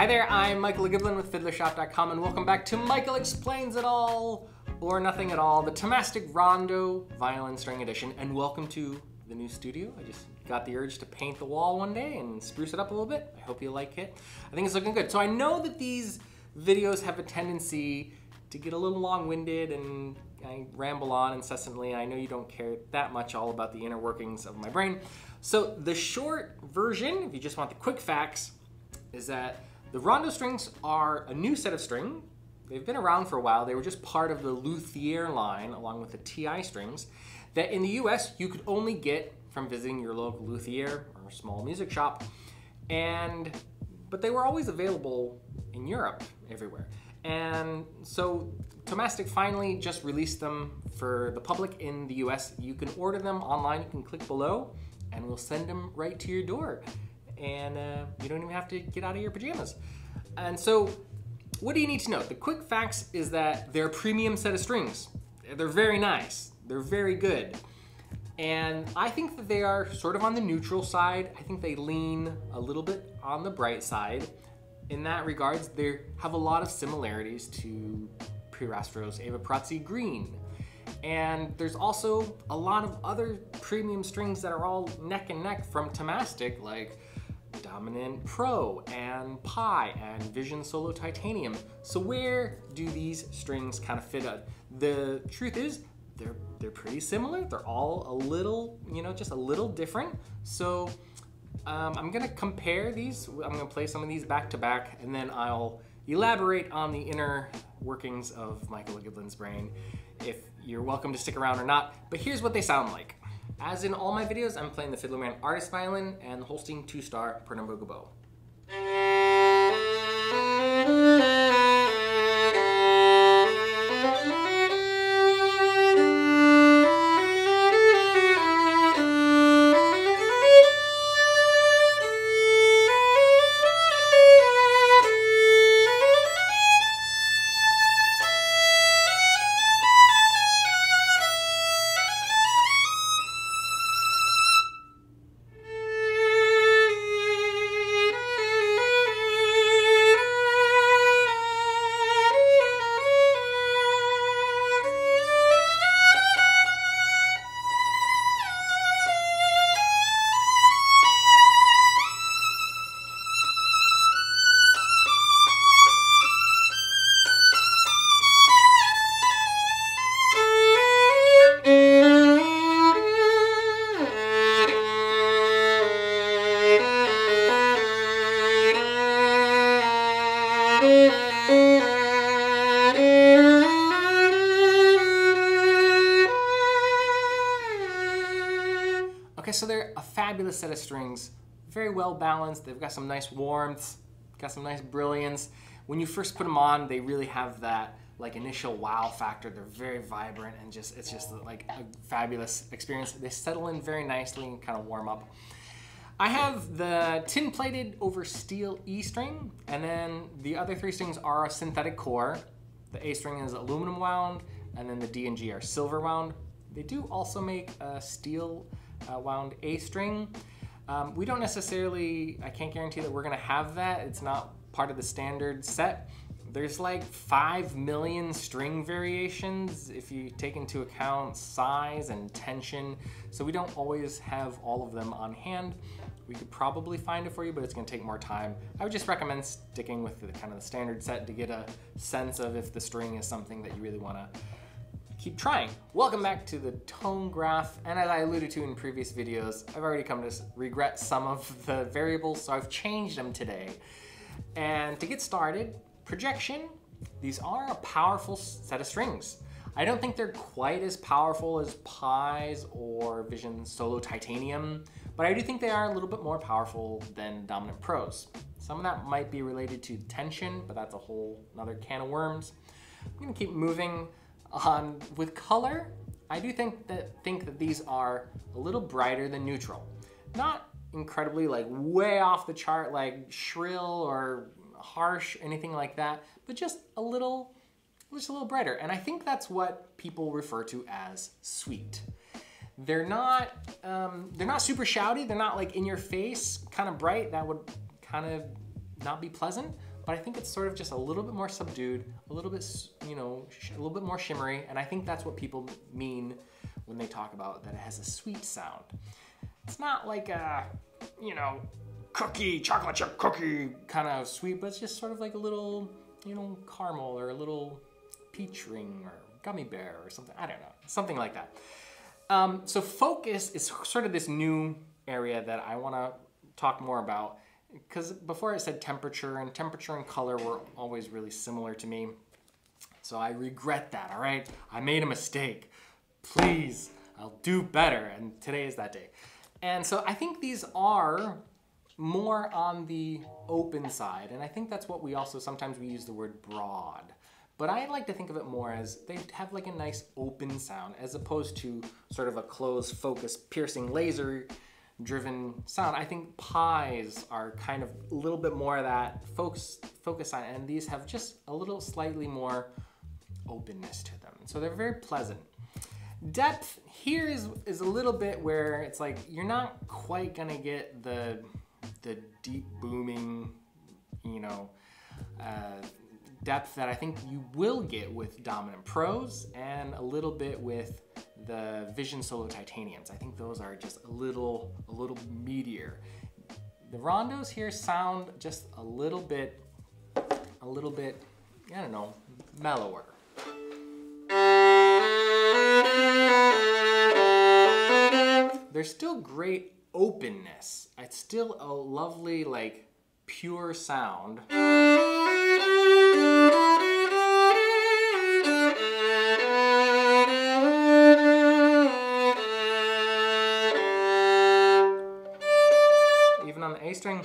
Hi there, I'm Michael Giblin with FiddlerShop.com and welcome back to Michael Explains It All or Nothing At All, the Thomastik Rondo Violin String Edition, and welcome to the new studio. I just got the urge to paint the wall one day and spruce it up a little bit. I hope you like it. I think it's looking good. So I know that these videos have a tendency to get a little long-winded and I ramble on incessantly. I know you don't care that much all about the inner workings of my brain. So the short version, if you just want the quick facts, is that the Rondo strings are a new set of string. They've been around for a while. They were just part of the Luthier line along with the TI strings that in the US you could only get from visiting your local luthier or small music shop. But they were always available in Europe everywhere. And so Thomastik finally just released them for the public in the US. You can order them online. You can click below and we'll send them right to your door. And you don't even have to get out of your pajamas. And so, what do you need to know? The quick facts is that they're a premium set of strings. They're very nice, they're very good. And I think that they are sort of on the neutral side. I think they lean a little bit on the bright side. In that regards, they have a lot of similarities to Pirastro's Evah Pirazzi Green. And there's also a lot of other premium strings that are all neck and neck from Thomastik, like Dominant Pro and Pi and Vision Solo Titanium. So where do these strings kind of fit up? The truth is they're pretty similar. They're all a little, you know, just a little different. So I'm gonna compare these. I'm gonna play some of these back to back and then I'll elaborate on the inner workings of Michael Giblin's brain if you're welcome to stick around or not. But here's what they sound like. As in all my videos, I'm playing the Fiddlerman Artist Violin and the Holstein 2-star Pernambuco bow. Okay, so they're a fabulous set of strings, very well balanced. They've got some nice warmth, got some nice brilliance. When you first put them on, they really have that like initial wow factor. They're very vibrant and just it's just like a fabulous experience. They settle in very nicely and kind of warm up. I have the tin-plated over steel E string, and then the other three strings are a synthetic core. The A string is aluminum wound, and then the D and G are silver wound. They do also make a steel wound A string. We don't necessarily, I can't guarantee that we're gonna have that. It's not part of the standard set. There's like 5 million string variations if you take into account size and tension. So we don't always have all of them on hand. We could probably find it for you, but it's gonna take more time. I would just recommend sticking with the kind of the standard set to get a sense of if the string is something that you really wanna keep trying. Welcome back to the tone graph. And as I alluded to in previous videos, I've already come to regret some of the variables, so I've changed them today. And to get started, projection, these are a powerful set of strings. I don't think they're quite as powerful as Pi's or Vision Solo Titanium, but I do think they are a little bit more powerful than Dominant Pros. Some of that might be related to tension, but that's a whole another can of worms. I'm gonna keep moving. With color, I do think that these are a little brighter than neutral. Not incredibly like way off the chart, like shrill or harsh, anything like that, but just a little brighter. And I think that's what people refer to as sweet. They're not super shouty. They're not like in your face, kind of bright. That would kind of not be pleasant, but I think it's sort of just a little bit more subdued, a little bit, you know, a little bit more shimmery, and I think that's what people mean when they talk about that it has a sweet sound. It's not like a, you know, cookie, chocolate chip cookie kind of sweet, but it's just sort of like a little, you know, caramel or a little peach ring or gummy bear or something, I don't know, something like that. So focus is sort of this new area that I want to talk more about, because before I said temperature and color were always really similar to me. So I regret that, all right? I made a mistake. Please, I'll do better, and today is that day. And so I think these are more on the open side, and I think that's what we also, sometimes we use the word broad. But I like to think of it more as they have like a nice open sound as opposed to sort of a closed, focused, piercing, laser-driven sound. I think Pi's are kind of a little bit more of that focus on, and these have just a little slightly more openness to them. So they're very pleasant. Depth here is a little bit where it's like you're not quite gonna get the deep booming, you know, depth that I think you will get with Dominant Pros and a little bit with the Vision Solo Titaniums. I think those are just a little meatier. The Rondos here sound just a little bit, I don't know, mellower. There's still great openness. It's still a lovely, like, pure sound. Even on the A string.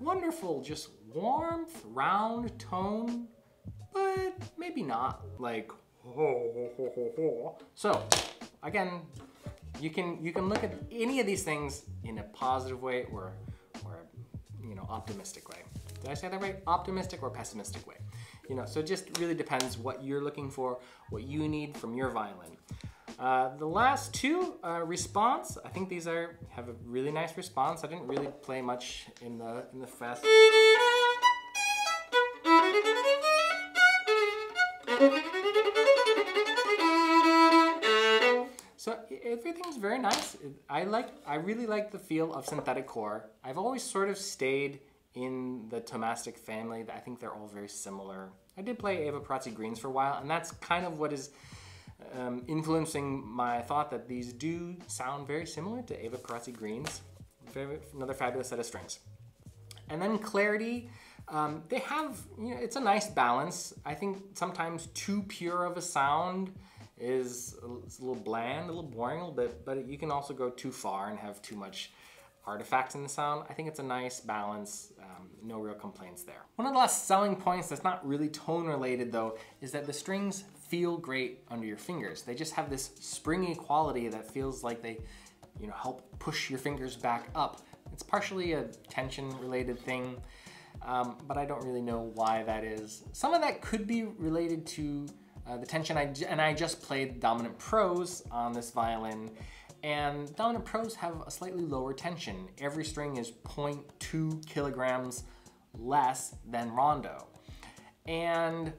Wonderful, just warmth, round tone, but maybe not like ho, ho, ho, ho. So again, you can look at any of these things in a positive way or you know, optimistic way. Did I say that right? Optimistic or pessimistic way. You know, so it just really depends what you're looking for, what you need from your violin. The last two, response, I think these have a really nice response. I didn't really play much in the fest. So everything's very nice. I really like the feel of synthetic core. I've always sort of stayed in the Thomastik family. I think they're all very similar. I did play Evah Pirazzi Greens for a while, and that's kind of what is influencing my thought that these do sound very similar to Evah Pirazzi Greens. Another fabulous set of strings. And then clarity, they have, you know, it's a nice balance. I think sometimes too pure of a sound is a little bland, a little boring, a little bit, but you can also go too far and have too much artifacts in the sound. I think it's a nice balance, no real complaints there. One of the last selling points that's not really tone related though is that the strings feel great under your fingers. They just have this springy quality that feels like they, you know, help push your fingers back up. It's partially a tension related thing, but I don't really know why that is. Some of that could be related to the tension, and I just played Dominant Pros on this violin, and Dominant Pros have a slightly lower tension. Every string is 0.2 kilograms less than Rondo, and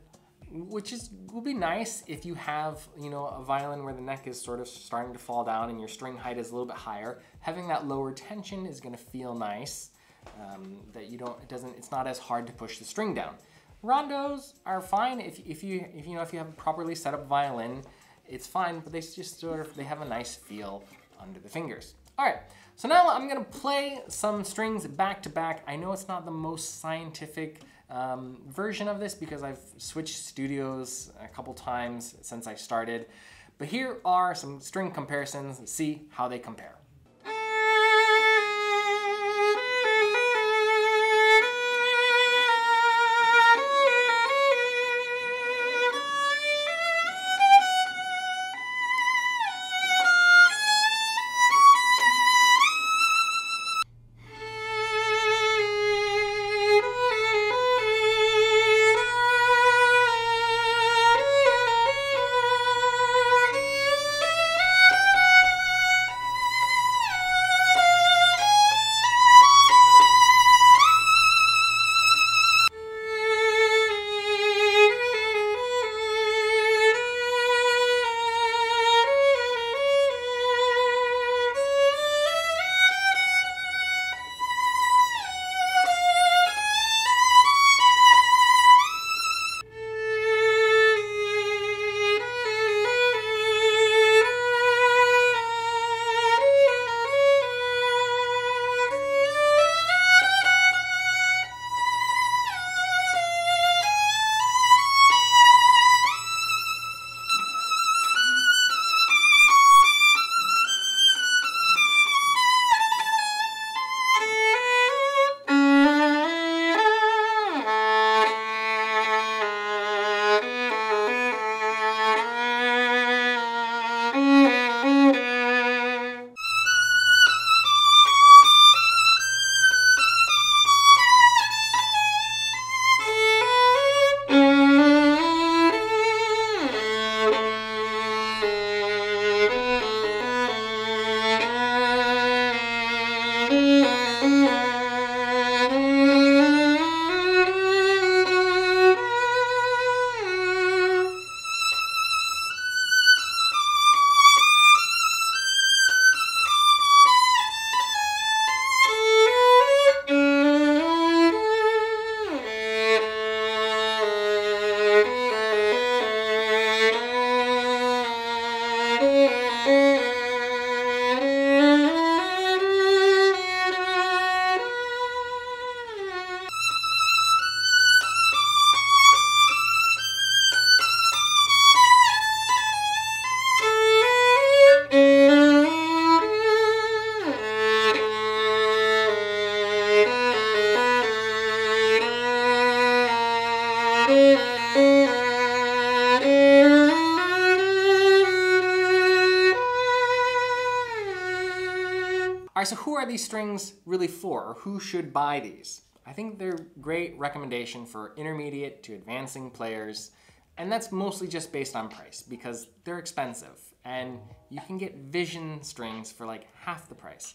which will be nice if you have, you know, a violin where the neck is sort of starting to fall down and your string height is a little bit higher. Having that lower tension is going to feel nice, that you don't, it's not as hard to push the string down. Rondos are fine if you have a properly set up violin, it's fine, but they just sort of, they have a nice feel under the fingers. All right, so now I'm gonna play some strings back to back. I know it's not the most scientific version of this because I've switched studios a couple times since I started, but here are some string comparisons. Let's see how they compare. All right, so who are these strings really for, or who should buy these? I think they're a great recommendation for intermediate to advancing players, and that's mostly just based on price because they're expensive, and you can get Vision strings for like half the price.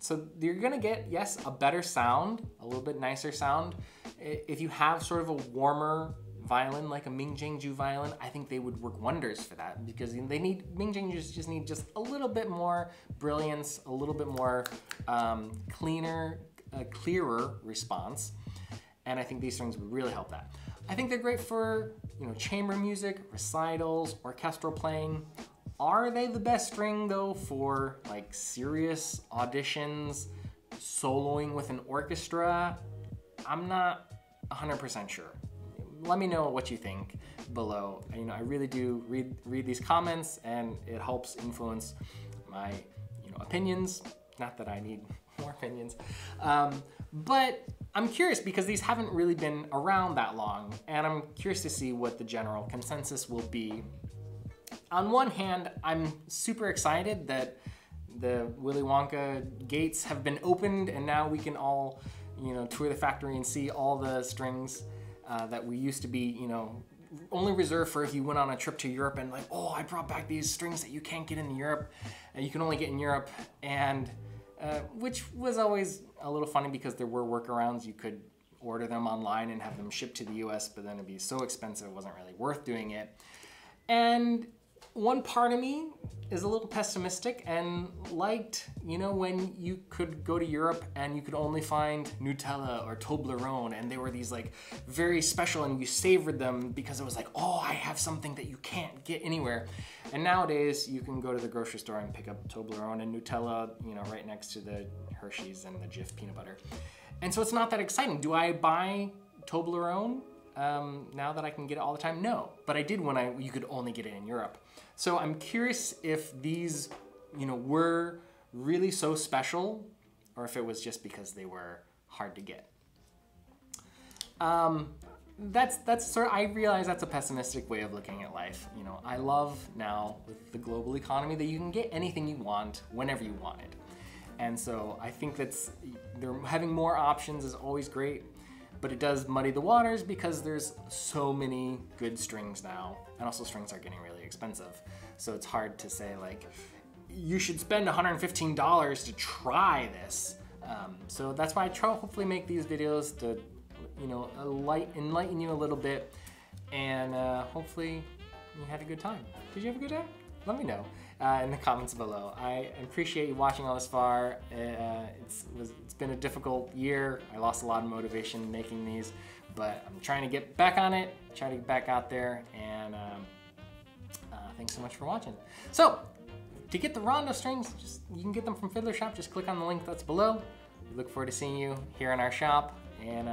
So you're gonna get, yes, a better sound, a little bit nicer sound. If you have sort of a warmer violin, like a Ming Jengju violin, I think they would work wonders for that, because they need, Ming Jengjus just need just a little bit more brilliance, a little bit more clearer response, and I think these strings would really help that. I think they're great for, you know, chamber music, recitals, orchestral playing. Are they the best string though for like serious auditions, soloing with an orchestra? I'm not 100% sure. Let me know what you think below. You know, I really do read these comments, and it helps influence my, you know, opinions. Not that I need more opinions, but I'm curious because these haven't really been around that long, and I'm curious to see what the general consensus will be. On one hand, I'm super excited that the Willy Wonka gates have been opened, and now we can all, you know, tour the factory and see all the strings that we used to be, you know, only reserved for if you went on a trip to Europe and like, oh, I brought back these strings that you can't get in Europe, and you can only get in Europe, and which was always a little funny because there were workarounds. You could order them online and have them shipped to the US, but then it'd be so expensive it wasn't really worth doing it. And one part of me is a little pessimistic and liked, you know, when you could go to Europe and you could only find Nutella or Toblerone, and they were these like very special, and you savored them because it was like, oh, I have something that you can't get anywhere. And nowadays you can go to the grocery store and pick up Toblerone and Nutella, you know, right next to the Hershey's and the Jif peanut butter. And so it's not that exciting. Do I buy Toblerone now that I can get it all the time? No, but I did when you could only get it in Europe. So I'm curious if these, you know, were really so special, or if it was just because they were hard to get. That's sort of, I realize that's a pessimistic way of looking at life. You know, I love now with the global economy that you can get anything you want whenever you want it. And so I think that's, having more options is always great, but it does muddy the waters because there's so many good strings now, and also strings are getting really expensive. So it's hard to say like, you should spend $115 to try this. So that's why I try to hopefully make these videos to, you know, enlighten you a little bit, and hopefully you had a good time. Did you have a good time? Let me know in the comments below. I appreciate you watching all this far. It's been a difficult year. I lost a lot of motivation making these, but I'm trying to get back on it, try to get back out there, and thanks so much for watching. So, to get the Rondo strings, you can get them from Fiddler Shop. Just click on the link that's below. We look forward to seeing you here in our shop, and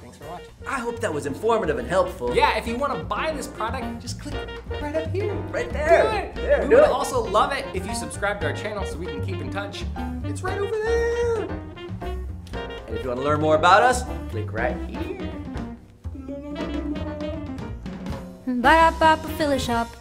thanks for watching. I hope that was informative and helpful. Yeah, if you want to buy this product, just click right up here. Right there. Do it. There, we would also love it if you subscribe to our channel so we can keep in touch. It's right over there. And if you want to learn more about us, click right here. Buy our Fiddler Shop.